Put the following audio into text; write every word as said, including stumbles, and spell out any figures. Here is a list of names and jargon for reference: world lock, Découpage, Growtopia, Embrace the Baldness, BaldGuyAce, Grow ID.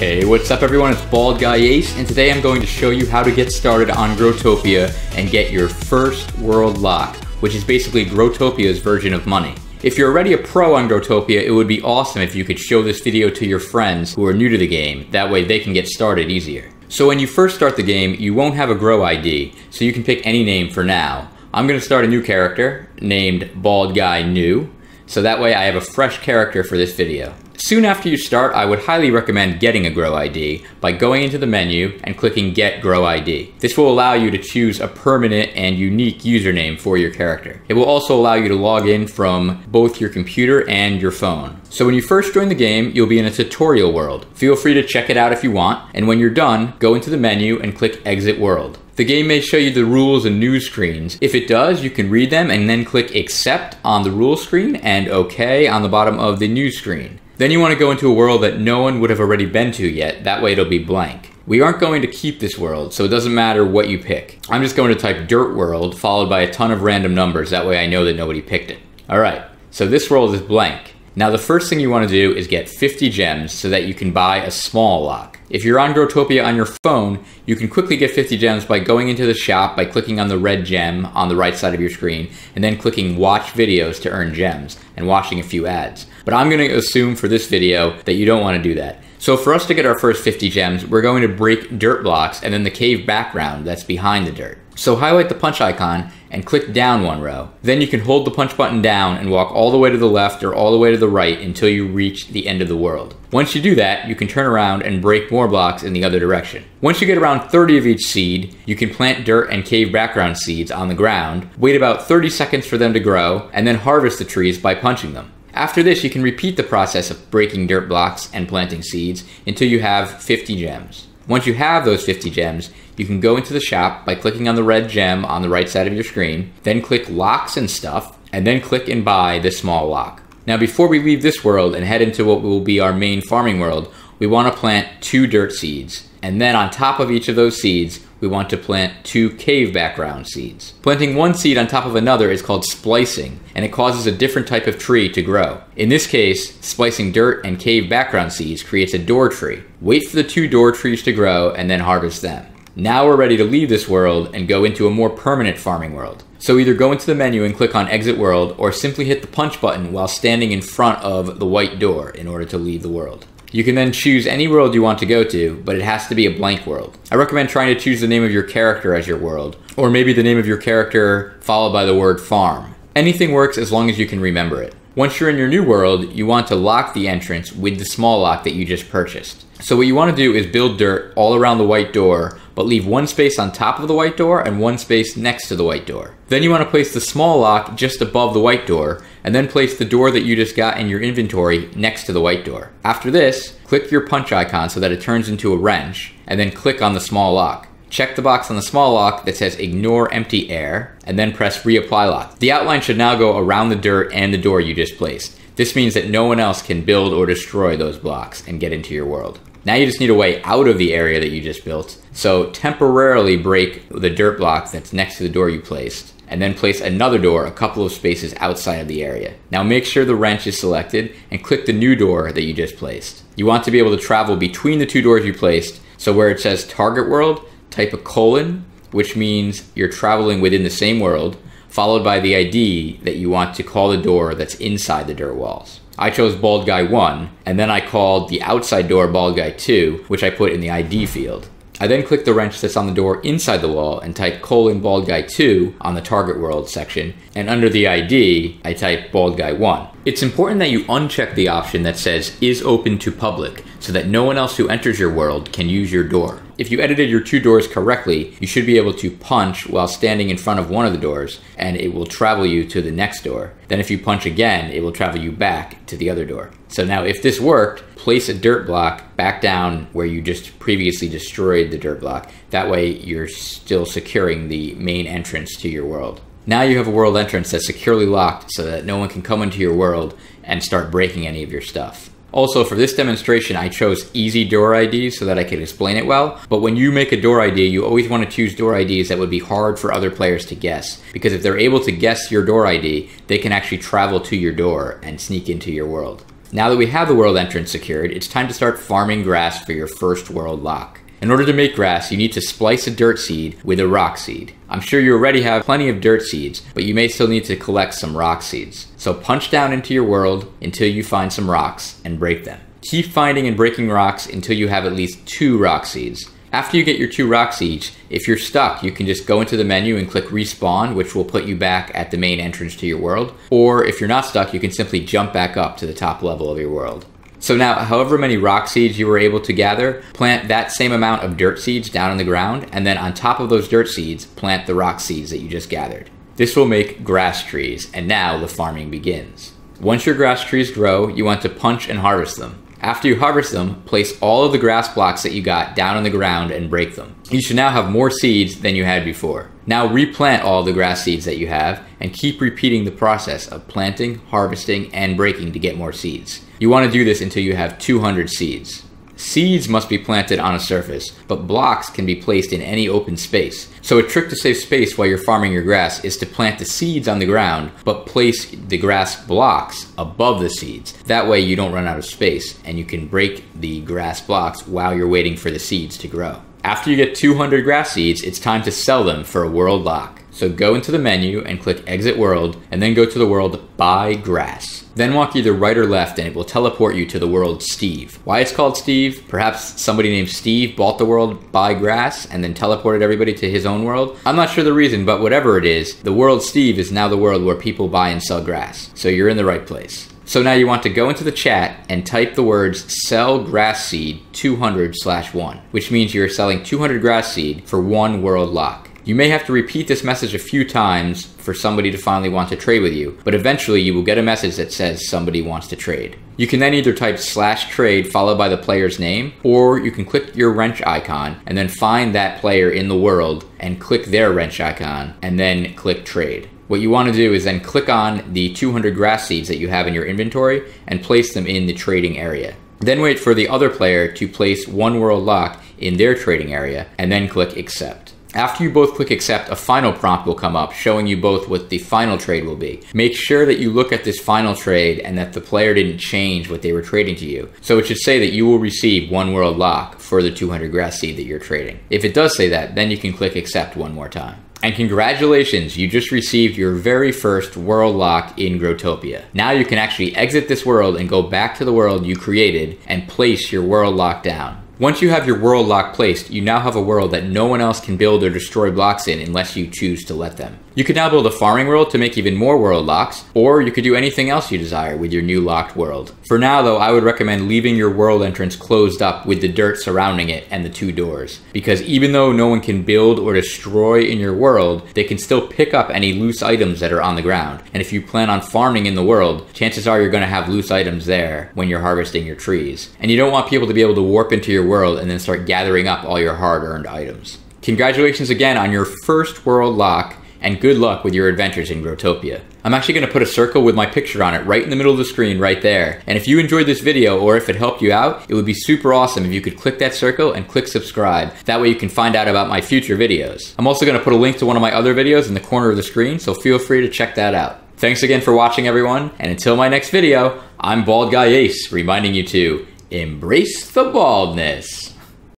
Hey, what's up everyone, it's BaldGuyAce, and today I'm going to show you how to get started on Growtopia and get your first world lock, which is basically Growtopia's version of money. If you're already a pro on Growtopia, it would be awesome if you could show this video to your friends who are new to the game, that way they can get started easier. So when you first start the game, you won't have a Grow I D, so you can pick any name for now. I'm going to start a new character named BaldGuyNew, so that way I have a fresh character for this video. Soon after you start, I would highly recommend getting a Grow I D by going into the menu and clicking Get Grow I D. This will allow you to choose a permanent and unique username for your character. It will also allow you to log in from both your computer and your phone. So when you first join the game, you'll be in a tutorial world. Feel free to check it out if you want, and when you're done, go into the menu and click Exit World. The game may show you the rules and news screens. If it does, you can read them and then click Accept on the rules screen and OK on the bottom of the news screen. Then you want to go into a world that no one would have already been to yet, that way it'll be blank. We aren't going to keep this world, so it doesn't matter what you pick. I'm just going to type Dirt World followed by a ton of random numbers, that way I know that nobody picked it. Alright, so this world is blank. Now the first thing you want to do is get fifty gems so that you can buy a small lock. If you're on Growtopia on your phone, you can quickly get fifty gems by going into the shop by clicking on the red gem on the right side of your screen and then clicking watch videos to earn gems and watching a few ads. But I'm going to assume for this video that you don't want to do that. So for us to get our first fifty gems, we're going to break dirt blocks and then the cave background that's behind the dirt. So highlight the punch icon and click down one row. Then you can hold the punch button down and walk all the way to the left or all the way to the right until you reach the end of the world. Once you do that, you can turn around and break more blocks in the other direction. Once you get around thirty of each seed, you can plant dirt and cave background seeds on the ground, wait about thirty seconds for them to grow, and then harvest the trees by punching them. After this, you can repeat the process of breaking dirt blocks and planting seeds until you have fifty gems. Once you have those fifty gems, you can go into the shop by clicking on the red gem on the right side of your screen, then click Locks and Stuff, and then click and buy this small lock. Now before we leave this world and head into what will be our main farming world, we want to plant two dirt seeds. And then on top of each of those seeds, we want to plant two cave background seeds. Planting one seed on top of another is called splicing, and it causes a different type of tree to grow. In this case, splicing dirt and cave background seeds creates a door tree. Wait for the two door trees to grow and then harvest them. Now we're ready to leave this world and go into a more permanent farming world. So either go into the menu and click on Exit World, or simply hit the punch button while standing in front of the white door in order to leave the world. You can then choose any world you want to go to, but it has to be a blank world. I recommend trying to choose the name of your character as your world, or maybe the name of your character followed by the word farm. Anything works as long as you can remember it. Once you're in your new world, you want to lock the entrance with the small lock that you just purchased. So what you want to do is build dirt all around the white door, but leave one space on top of the white door and one space next to the white door. Then you want to place the small lock just above the white door, and then place the door that you just got in your inventory next to the white door. After this, click your punch icon so that it turns into a wrench, and then click on the small lock. Check the box on the small lock that says Ignore Empty Air, and then press Reapply Lock. The outline should now go around the dirt and the door you just placed. This means that no one else can build or destroy those blocks and get into your world. Now you just need a way out of the area that you just built, so temporarily break the dirt block that's next to the door you placed, and then place another door a couple of spaces outside of the area. Now make sure the wrench is selected and click the new door that you just placed. You want to be able to travel between the two doors you placed, so where it says Target World, type a colon, which means you're traveling within the same world, followed by the I D that you want to call the door that's inside the dirt walls. I chose BaldGuy one, and then I called the outside door BaldGuy two, which I put in the I D field. I then click the wrench that's on the door inside the wall and type colon BaldGuy two on the Target World section, and under the I D, I type BaldGuy one. It's important that you uncheck the option that says Is Open to Public, so that no one else who enters your world can use your door. If you edited your two doors correctly, you should be able to punch while standing in front of one of the doors, and it will travel you to the next door. Then if you punch again, it will travel you back to the other door. So now if this worked, place a dirt block back down where you just previously destroyed the dirt block. That way you're still securing the main entrance to your world. Now you have a world entrance that's securely locked so that no one can come into your world and start breaking any of your stuff. Also, for this demonstration, I chose easy door I Ds so that I could explain it well, but when you make a door I D, you always want to choose door I Ds that would be hard for other players to guess, because if they're able to guess your door I D, they can actually travel to your door and sneak into your world. Now that we have the world entrance secured, it's time to start farming grass for your first world lock. In order to make grass, you need to splice a dirt seed with a rock seed. I'm sure you already have plenty of dirt seeds, but you may still need to collect some rock seeds. So punch down into your world until you find some rocks and break them. Keep finding and breaking rocks until you have at least two rock seeds. After you get your two rock seeds, if you're stuck, you can just go into the menu and click respawn, which will put you back at the main entrance to your world. Or if you're not stuck, you can simply jump back up to the top level of your world. So now, however many rock seeds you were able to gather, plant that same amount of dirt seeds down on the ground, and then on top of those dirt seeds, plant the rock seeds that you just gathered. This will make grass trees, and now the farming begins. Once your grass trees grow, you want to punch and harvest them. After you harvest them, place all of the grass blocks that you got down on the ground and break them. You should now have more seeds than you had before. Now replant all the grass seeds that you have and keep repeating the process of planting, harvesting, and breaking to get more seeds. You want to do this until you have two hundred seeds. Seeds must be planted on a surface, but blocks can be placed in any open space. So a trick to save space while you're farming your grass is to plant the seeds on the ground, but place the grass blocks above the seeds. That way you don't run out of space and you can break the grass blocks while you're waiting for the seeds to grow. After you get two hundred grass seeds, it's time to sell them for a world lock. So go into the menu and click exit world, and then go to the world buy grass. Then walk either right or left and it will teleport you to the world Steve. Why it's called Steve? Perhaps somebody named Steve bought the world buy grass and then teleported everybody to his own world. I'm not sure the reason, but whatever it is, the world Steve is now the world where people buy and sell grass. So you're in the right place. So now you want to go into the chat and type the words sell grass seed two hundred slash one, which means you're selling two hundred grass seed for one world lock. You may have to repeat this message a few times for somebody to finally want to trade with you, but eventually you will get a message that says somebody wants to trade. You can then either type slash trade followed by the player's name, or you can click your wrench icon and then find that player in the world and click their wrench icon and then click trade. What you want to do is then click on the two hundred grass seeds that you have in your inventory and place them in the trading area. Then wait for the other player to place one world lock in their trading area and then click accept. After you both click accept, a final prompt will come up showing you both what the final trade will be. Make sure that you look at this final trade and that the player didn't change what they were trading to you. So it should say that you will receive one world lock for the two hundred grass seed that you're trading. If it does say that, then you can click accept one more time. And congratulations, you just received your very first world lock in Growtopia. Now you can actually exit this world and go back to the world you created and place your world lock down. Once you have your world lock placed, you now have a world that no one else can build or destroy blocks in unless you choose to let them. You can now build a farming world to make even more world locks, or you could do anything else you desire with your new locked world. For now though, I would recommend leaving your world entrance closed up with the dirt surrounding it and the two doors. Because even though no one can build or destroy in your world, they can still pick up any loose items that are on the ground. And if you plan on farming in the world, chances are you're going to have loose items there when you're harvesting your trees. And you don't want people to be able to warp into your world and then start gathering up all your hard-earned items. Congratulations again on your first world lock, and good luck with your adventures in Growtopia. I'm actually going to put a circle with my picture on it right in the middle of the screen right there. And if you enjoyed this video or if it helped you out, it would be super awesome if you could click that circle and click subscribe. That way you can find out about my future videos. I'm also going to put a link to one of my other videos in the corner of the screen, so feel free to check that out. Thanks again for watching, everyone, and until my next video, I'm BaldGuyAce, reminding you to embrace the baldness.